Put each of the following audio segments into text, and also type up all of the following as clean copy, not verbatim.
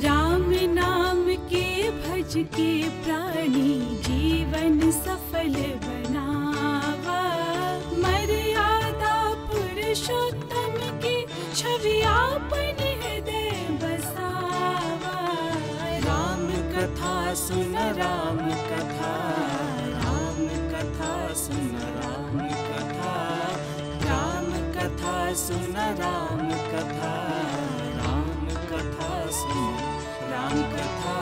राम नाम के भज के प्राणी जीवन सफल बनावा। मर्यादा पुरुषोत्तम की छवि आपन हृदय बसावा। राम कथा सुन राम कथा, राम कथा सुन राम कथा, राम कथा सुन राम कथा, राम कथा सुन राम कथा।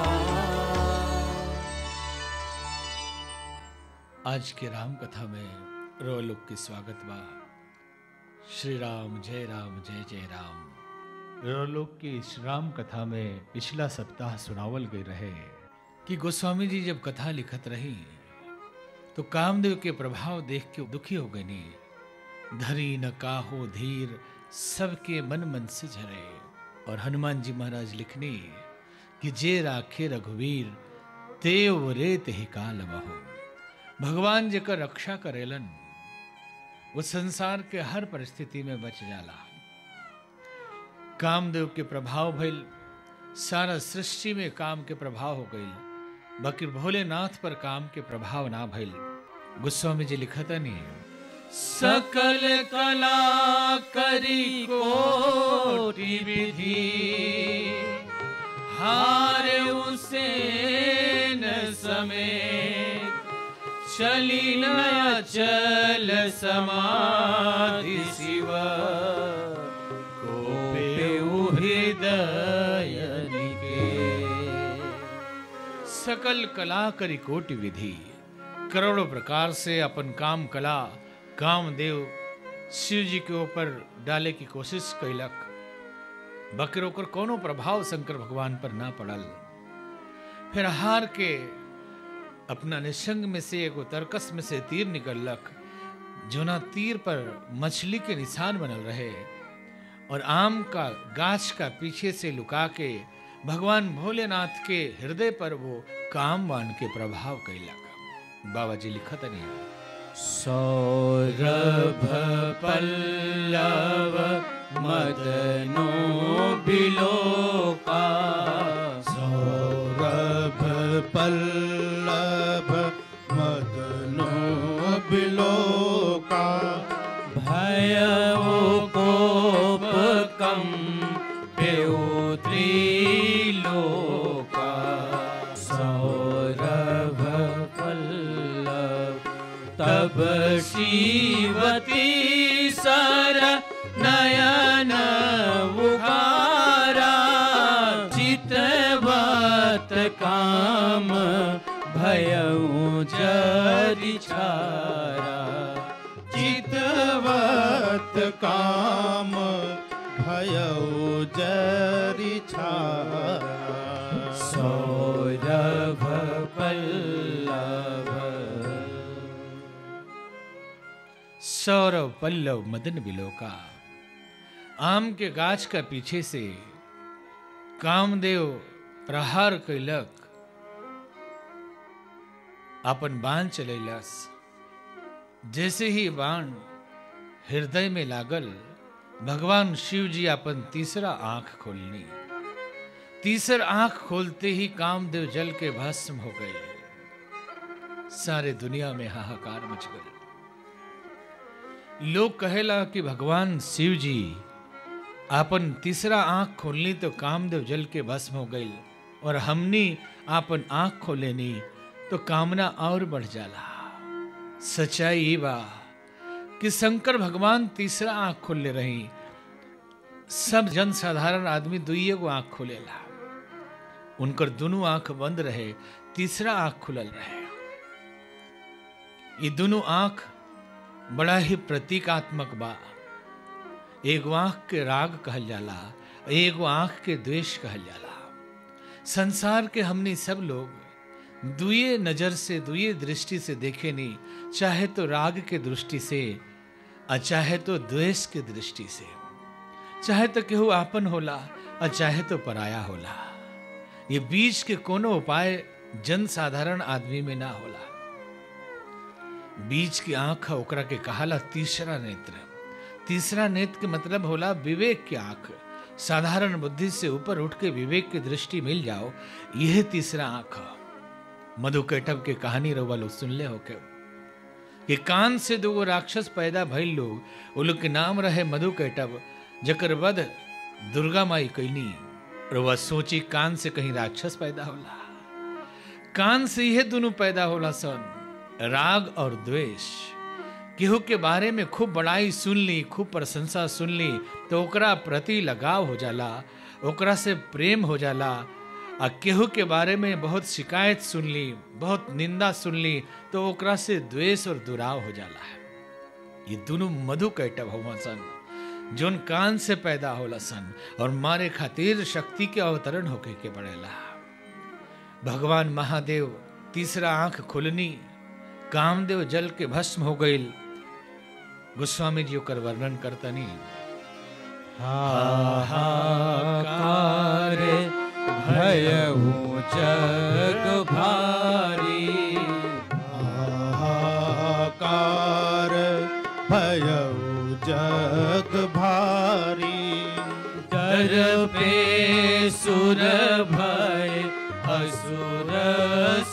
आज के राम कथा में रोलोक की स्वागत बा। श्री राम जय राम जय जय राम। रोलोक की इस राम कथा में पिछला सप्ताह सुनावल गई रहे कि गोस्वामी जी जब कथा लिखत रही तो कामदेव के प्रभाव देख के दुखी हो गई। नहीं धरी न काहो धीर सबके मन मन से झरे। और हनुमान जी महाराज लिखने कि जे राखे रघुवीर तेव रेत ही काल बहो। भगवान जेकर रक्षा करेलन वो संसार के हर परिस्थिति में बच जाला। कामदेव के प्रभाव भइल, सारा सृष्टि में काम के प्रभाव हो गई, बाकी भोलेनाथ पर काम के प्रभाव ना भइल। गोस्वामी जी लिखता नहीं सकल कला करी कोटि विधि, हार उसे न समेत चली न चल समाधि शिवा। कोपे हृदय सकल कला करी कोटि विधि। करोड़ों प्रकार से अपन काम कला कामदेव शिव जी के ऊपर डाले की कोशिश कैलक, बकर होकर कोनो प्रभाव शंकर भगवान पर ना पड़ल। फिर हार के अपना निशंग में से एगो तर्कस में से तीर निकलक, जोना तीर पर मछली के निशान बनल रहे। और आम का गाछ का पीछे से लुका के भगवान भोलेनाथ के हृदय पर वो कामवान के प्रभाव कैलक। बाबा जी लिखत नहीं सौरभ पल्लव मदनो बिलोपा। सौरभ पल्लव मदनो बिलोपा, भयो कोपकम त्रिलोका। सौरभ पल्लव तब शिवती सर नयन उगारा। चितवत काम भयउ जरि छारा। चितवत काम भयउ जरि छारा। सौरभ पल्लव, सौरभ पल्लव मदन बिलोका। आम के गाछ का पीछे से कामदेव प्रहार कैलक, अपन बाण चलैलस। जैसे ही बाण हृदय में लागल, भगवान शिव जी अपन तीसरा आंख खोलनी। तीसरा आंख खोलते ही कामदेव जल के भस्म हो गए। सारे दुनिया में हाहाकार मच गए। लोग कहेला कि भगवान शिव जी आपन तीसरा आंख खोलनी तो कामदेव जल के भस्म हो गई, और हमनी आपन आंख खोलेनी तो कामना और बढ़ जाला। सच्चाई ये बा कि शंकर भगवान तीसरा आंख खोले रही, सब जन साधारण आदमी दुइये को आंख खोलेला। उनकर दोनों आंख बंद रहे, तीसरा आंख खुलल रहे। ये दोनों आंख बड़ा ही प्रतीकात्मक बा। एक आंख के राग कहल जाला, एक आंख के द्वेष कहल जाला। संसार के हमने सब लोग दुए नजर से दुए दृष्टि से देखे नहीं, चाहे तो राग के दृष्टि से और चाहे तो द्वेष के दृष्टि से। चाहे तो केहू आपन होला और चाहे तो पराया होला। ये बीच के कोनो उपाय जन साधारण आदमी में ना होला। बीच की आंख ओकरा के कहाला तीसरा नेत्र। तीसरा नेत्र के मतलब होला विवेक की आंख। साधारण बुद्धि से ऊपर उठ के विवेक की दृष्टि मिल जाओ, यह तीसरा आंख। मधु कैटभ की कहानी रो वालों सुन ले होके कि कान से दो राक्षस पैदा भइल लोग, वो लोग के नाम रहे मधु कैटभ, जकर वध दुर्गा माई कईनी। रोवा सोची कान से कहीं राक्षस पैदा होला, कान से यह दोनों पैदा होला सन, राग और द्वेष। केहू के बारे में खूब बड़ाई सुन ली, खूब प्रशंसा सुन ली तो ओकरा प्रति लगाव हो जाला, ओकरा से प्रेम हो जाला। आ केहू के बारे में बहुत शिकायत सुन ली, बहुत निंदा सुन ली तो ओकरा से द्वेष और दुराव हो जाला है। ये दोनों मधु कैटभ होवन सन जोन कान से पैदा होला सन और मारे खातिर शक्ति के अवतरण होके के बढ़ेला। भगवान महादेव तीसरा आंख खुलनी, कामदेव जल के भस्म हो गई। गोस्वामी जी ओकर वर्णन करतनी, हाहाकार भयहु जग भारी, हाहाकार भयहु जग भारी, डर पे सुर भय असुर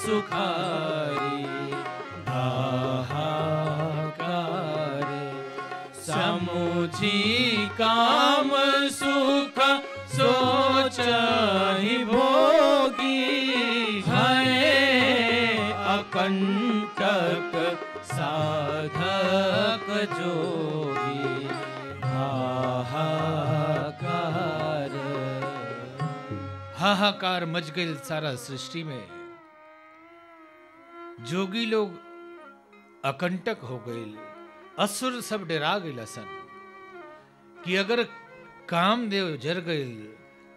सुखारी, जी काम सुख सोचहि भोगी, भय अकंटक साधक जोगी, हाहाकार। हाहाकार मच गई सारा सृष्टि में, जोगी लोग अकंटक हो गए, असुर सब डरा गए सन कि अगर कामदेव जर गए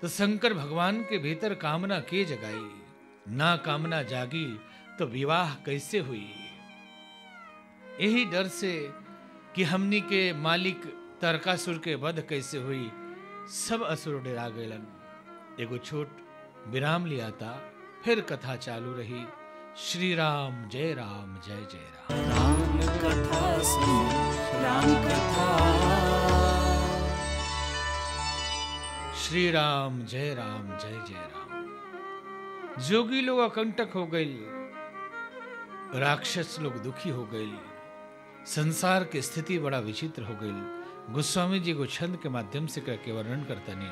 तो शंकर भगवान के भीतर कामना के जगाई, ना कामना जागी तो विवाह कैसे हुई। यही डर से कि हमनी के मालिक तरकासुर के वध कैसे हुई, सब असुर डरा गए। एगो छोट विराम लिया था, फिर कथा चालू रही। श्री राम जय राम, जय जय राम। राम कथा सुन, राम कथा। श्री राम जय राम, जय जय राम। जोगी लोग अकंटक हो गए, राक्षस लोग दुखी हो गए, संसार की स्थिति बड़ा विचित्र हो गई। गोस्वामी जी को छंद के माध्यम से करके वर्णन करता नहीं।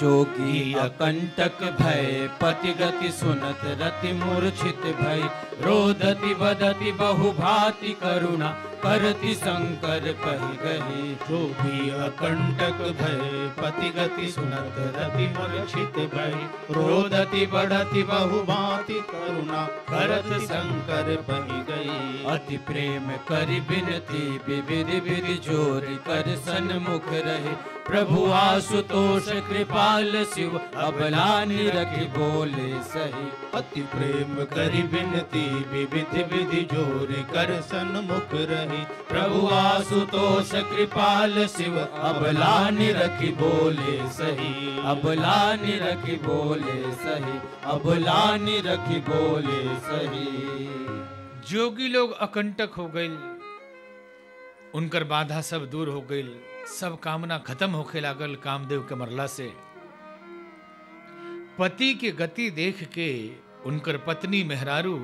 जोगी अकंटक भय पति गति सुनत रति मूर्छित भय, रोदति वदति बहुभाति करुणा करति शंकर कहि गहि। जोगी अकंटक भय पति गति सुनत रति मूर्छित भय, रोदति बढ़ति बहुभाति करुणा करति शंकर कहि गहि। अति प्रेम करि बिनती विविध बिरजोरि कर सन्मुख रहे, प्रभु आशुतोष कृपाल शिव अबला निरखि बोले सही। अति प्रेम करि बिनती विविध विधि जोरि कर सन्मुख रहे, प्रभु आशुतोष कृपाल शिव अबला निरखि बोले सही। अबला निरखि बोले सही, अबला निरखि बोले सही। जोगी लोग अकंटक हो गए, उनकर बाधा सब दूर हो गई, सब कामना खत्म होके लागल। कामदेव के मरला से पति के गति देख के उनकर पत्नी मेहरारू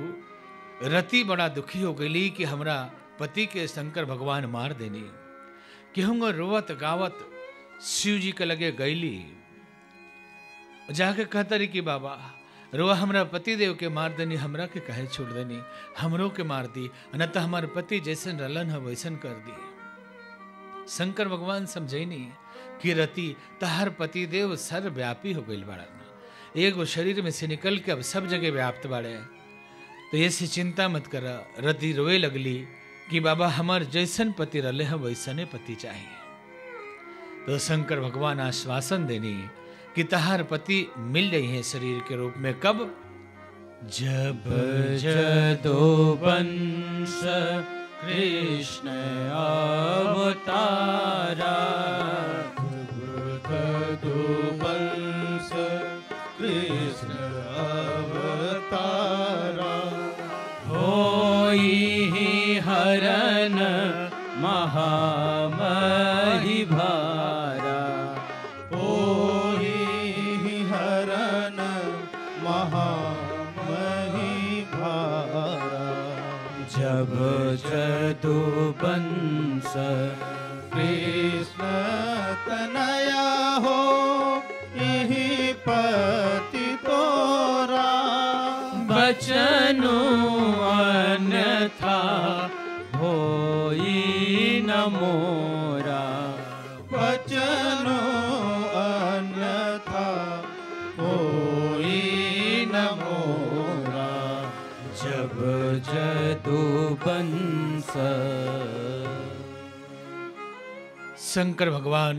रति बड़ा दुखी हो गई कि हमरा पति के शंकर भगवान मार देनी। केहूंगा रोवत गावत शिव जी के लगे गईली, जाके कहतरी कि बाबा रोवा हमरा पति देव के मार देनी, हमरा के कहे छोड़ देनी, हमरो के मार दी, न तो हमारे पति जैसन रलन है वैसन कर दी। शंकर भगवान समझे नहीं कि रति तहार पति देव सर्वव्यापी हो गई बाड़न, एगो शरीर में से निकल के अब सब जगह व्याप्त बाड़े, तो ऐसी चिंता मत कर। रति रोए लगली कि बाबा हमार जैसन पति रले हैं वैसने पति चाहिए। तो शंकर भगवान आश्वासन देनी कि तहार पति मिल रही है शरीर के रूप में। कब? जब जदो वंश कृष्ण अवतारा, जदो वंश कृष्ण अवतारा, होई हरन महामहि भारा, ओ महामहिभारा। जब जदुबंस कृष्ण तनया हो यही पति तोरा। बचनु अन्यथा होई न मोरा। बचनु अन्यथा होई न मोरा। जब जदुबंस। शंकर भगवान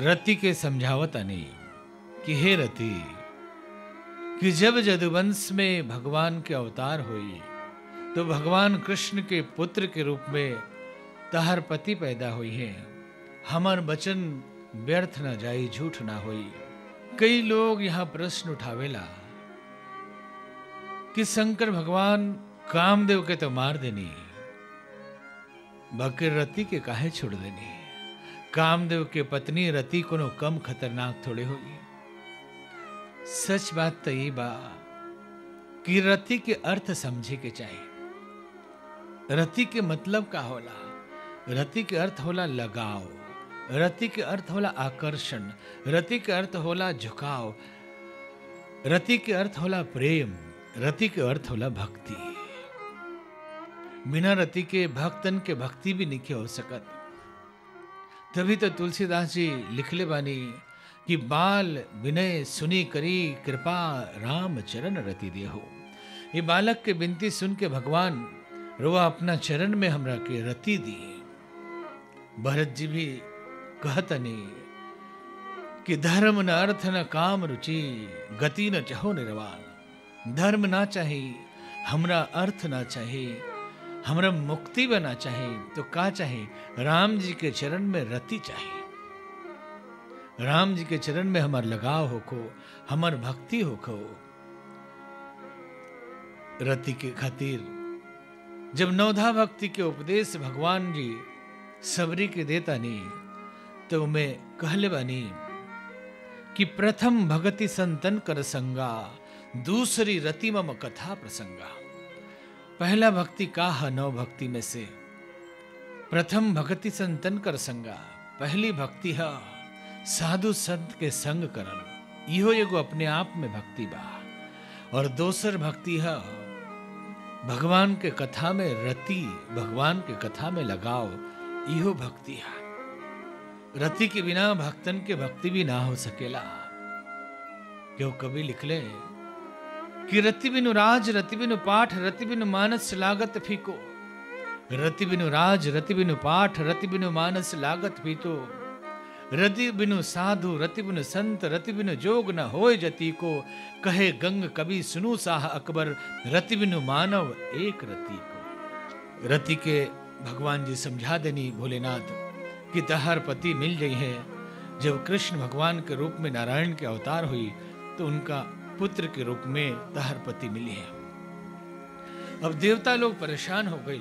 रति के समझावतानी कि हे रति कि जब जदुवंश में भगवान के अवतार हुई तो भगवान कृष्ण के पुत्र के रूप में तहर पति पैदा हुई है। हमार वचन व्यर्थ न जाई झूठ ना हुई। कई लोग यहाँ प्रश्न उठावेला कि शंकर भगवान कामदेव के तो मार देनी बाकी रति के काहे छोड़ देनी। कामदेव के पत्नी रति कोनो कम खतरनाक थोड़े होगी। सच बात तो ये बा कि रति के अर्थ समझे के चाहिए। रति के मतलब का होला? रति के अर्थ होला लगाव। रति के अर्थ होला आकर्षण। रति के अर्थ होला झुकाव। रति के अर्थ होला प्रेम। रति के अर्थ होला भक्ति। बिना रति के भक्तन के भक्ति भी नहीं हो सकत। तभी तो तुलसीदास जी लिखले बानी कि बाल विनय सुनी करी कृपा राम चरण रति देहो। ये बालक के विनती सुन के भगवान रोआ अपना चरण में हमरा के रति दी। भरत जी भी कहतनी कि धर्म न अर्थ न काम रुचि गति न चाहो निर्वाण। धर्म ना चाहिए हमरा, अर्थ ना चाहिए हमरा, मुक्ति बना चाहिए तो का चाहिए? राम जी के चरण में रति चाहिए। राम जी के चरण में हमार लगाव होखो, हमार भक्ति होखो। रति के खातिर जब नवधा भक्ति के उपदेश भगवान जी सबरी के देता नहीं तो मैं कहले बानी कि प्रथम भगति संतन कर संगा दूसरी रति मम कथा प्रसंगा। पहला भक्ति का है नव भक्ति में से प्रथम भगति संतन कर संगा। पहली भक्ति है साधु संत के संग करन। इहो एगो अपने आप में भक्ति बा। और दोसर भक्ति है भगवान के कथा में रति, भगवान के कथा में लगाओ। इहो भक्ति है। रति के बिना भक्तन के भक्ति भी ना हो सकेला। क्यों कभी लिखले कि रति बिनु राज रति बिनु पाठ रति बिनु मानस लागत फीको। रति बिनु राज रति बिनु पाठ रति बिनु मानस लागत फीतो। रति बिनु साधु रति बिनु संत रति बिनु जोग न होय जति को। कहे गंग कवि सुनु साह अकबर रति बिनु मानव एक रति को। रति के भगवान जी समझा देनी भोलेनाथ कि तहर पति मिल गई है। जब कृष्ण भगवान के रूप में नारायण के अवतार हुई तो उनका पुत्र के रूप में तहर पति मिली है। अब देवता लोग परेशान हो गए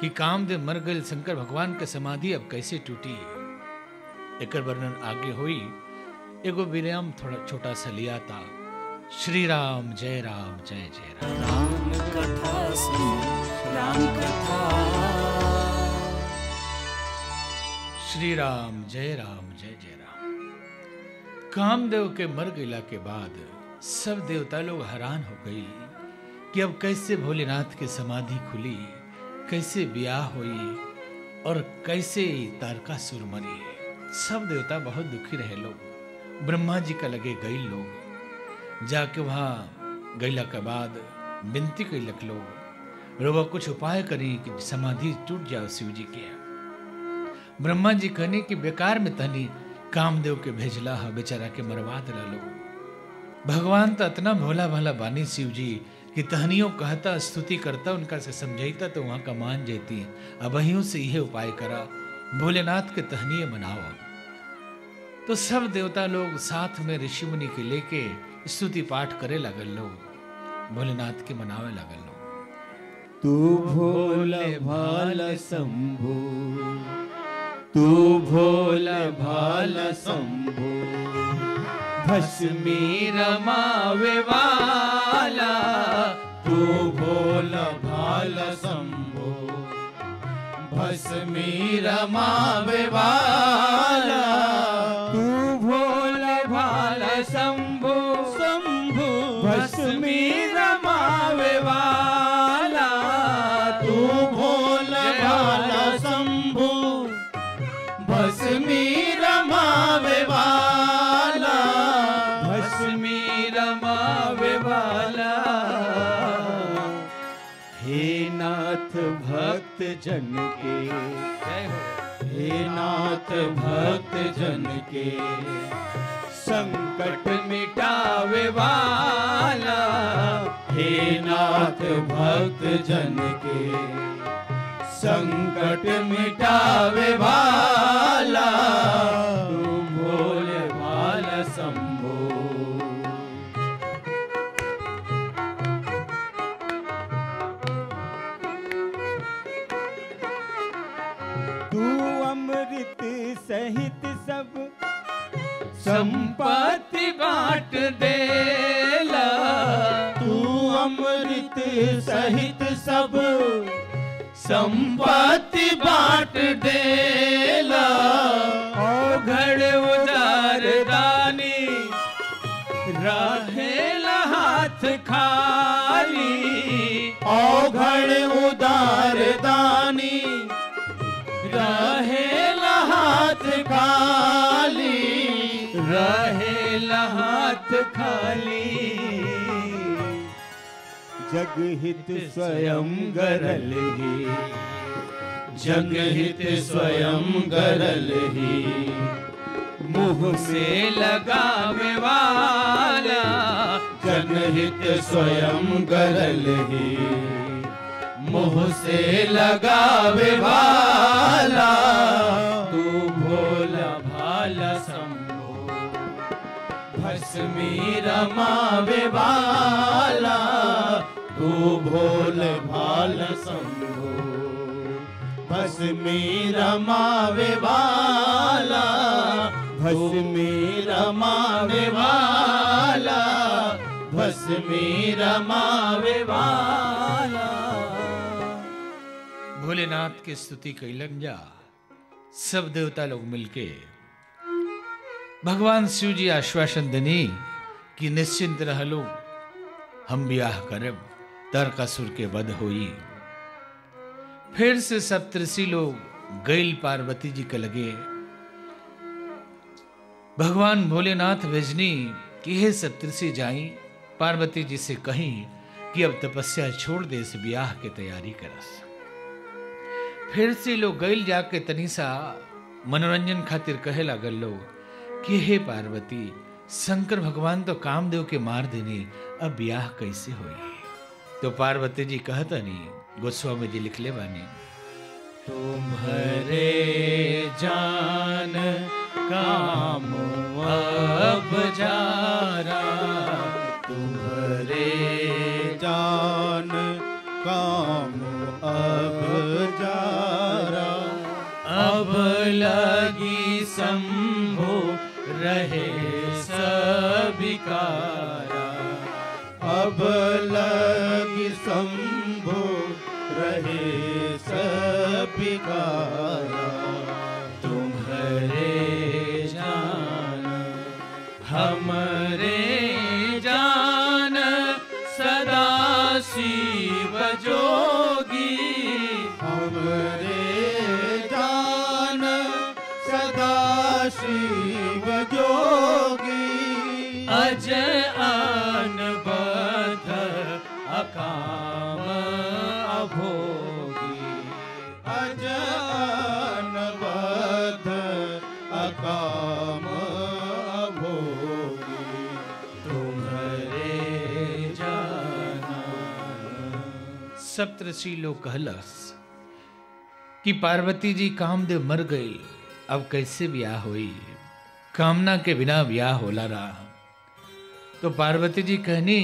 कि कामदेव मर गए, शंकर भगवान की समाधि अब कैसे टूटी। एक वर्णन आगे हुई। एगो विराम थोड़ा छोटा सा लिया था। श्री राम जय राम जय जय राम। राम कथा सुनो राम कथा। श्री राम जय राम जय जय राम। कामदेव के मर गईला के बाद सब देवता लोग हैरान हो गई कि अब कैसे भोलेनाथ की समाधि खुली, कैसे ब्याह हुई और कैसे तारकासुर मरी। सब देवता बहुत दुखी रहे लोग। ब्रह्मा जी का लगे गई लोग जाके वहाँ गईला के बाद विनती कई लख लोग रोबा कुछ उपाय करी कि समाधि टूट जाओ शिव जी के। ब्रह्मा जी कहने कि बेकार में तनी कामदेव के भेजला है, बेचारा के मरवा दिला लोग। भगवान तो इतना भोला भाला बानी शिव जी कि तहनियों कहता स्तुति करता उनका से समझाता तो वहाँ का मान जाती। अब वहीं से यह उपाय करा भोलेनाथ के तहनिये मनाओ। तो सब देवता लोग साथ में ऋषि मुनि के लेके स्तुति पाठ करे लगल लोग, भोलेनाथ के मनावे लगल लोग। तू भोला भाला शंभो, तू भोला भाला शंभो, हस में रमावे वाला तू भोला भाला शंभो, हस में रमावे वाला तू भोला भाला शंभो शंभो, हस में रमावे वाला तू भोला भाला शंभो, हस में रमावे वाला, हस में रमावे वाला। हे नाथ भक्त जन के, हे नाथ भक्त जन के संकट मिटावे वाला, हे नाथ भक्त जन के संकट मिटावे वाला, तू भोले भाला शंभो। सहित सब संपत्ति बांट देला, तू अमृत सहित सब संपत्ति बांट देला, ओ घर उदार दानी रहेला हाथ खाली, ओ घर उदार दानी रहेला हाथ खाली, रहेला हाथ खाली। जगहित स्वयं गरल ही, जगहित स्वयं गरल ही मुँह से लगावे वाला, जगहित स्वयं गरल ही मुँह से लगावे वाला, तू भोला भाला शंभो, भस में रमावे वाला, तू भोला भाला शंभो, भस में रमावे वाला, भस में रमावे वाला, भस में रमावे वाला। भोलेनाथ के स्तुति कई लंजा सब देवता लोग मिलके भगवान शिव जी आश्वासन देनी कि निश्चिंत रह लो, हम ब्याह करब, तारकासुर के वध होई। फिर से सप्तऋषि लोग गैल पार्वती जी के लगे, भगवान भोलेनाथ भेजनी कि हे सप्तऋषि जाई पार्वती जी से कहीं कि अब तपस्या छोड़ दे, इस ब्याह के तैयारी करस। फिर से लोग गैल जाके तनिसा मनोरंजन खातिर कहे लागल लोग कि हे पार्वती, शंकर भगवान तो कामदेव के मार देने, अब ब्याह कैसे होई। तो पार्वती जी कहता नहीं, गोस्वामी जी लिख ले बानी, तुम्हारे जान काम अब जारा, तुम्हारे जान काम अब जारा, अब लगी शंभो रहे सबिकारा, अब लगी शंभो रहे सबिकारा, तुम्हारे जान हमरे जान सदा शिव जोगी, हमरे जान सदा शिव जोगी, अजय अनबद्ध अकाम अभोगी, अजय अनबद्ध अकाम अभोगी, तुम्हारे जाना। सप्तऋषि लोग कहलस कि पार्वती जी कामदेव मर गई, अब कैसे ब्याह हुई, कामना के बिना ब्याह होला रहा। तो पार्वती जी कहनी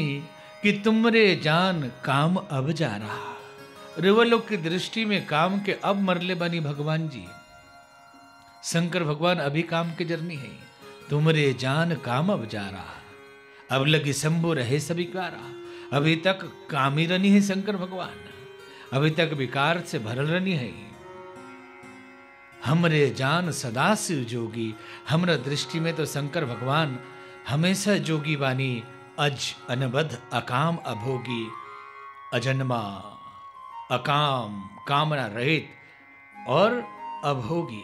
कि तुमरे जान काम अब जा रहा, रेवलोक की दृष्टि में काम के अब मरले बनी भगवान जी, शंकर भगवान अभी काम के जरनी है, तुमरे जान काम अब जा रहा, अब लगी शंभु रहे सबिकारा। अभी तक कामी रनी है शंकर भगवान, अभी तक विकार से भरल रनी है। हमरे जान सदा शिव जोगी, हमरा दृष्टि में तो शंकर भगवान हमेशा जोगी बानी। अज अनबद्ध अकाम अभोगी, अजन्मा अकाम कामना रहित और अभोगी।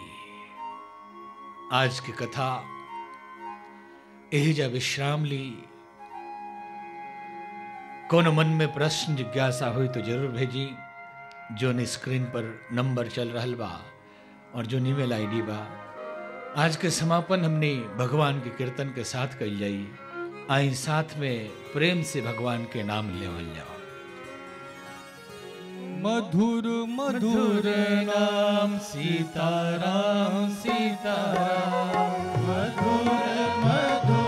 आज की कथा एहिजा विश्राम ली। कोनो मन में प्रश्न जिज्ञासा हुई तो जरूर भेजी, जोन स्क्रीन पर नंबर चल रहल बा और जो ईमेल आईडी बा। आज के समापन हमने भगवान के कीर्तन के साथ कइल जाई। आई साथ में प्रेम से भगवान के नाम लेवल जाओ। मधुर मधुर नाम सीताराम सीताराम, मधुर मधुर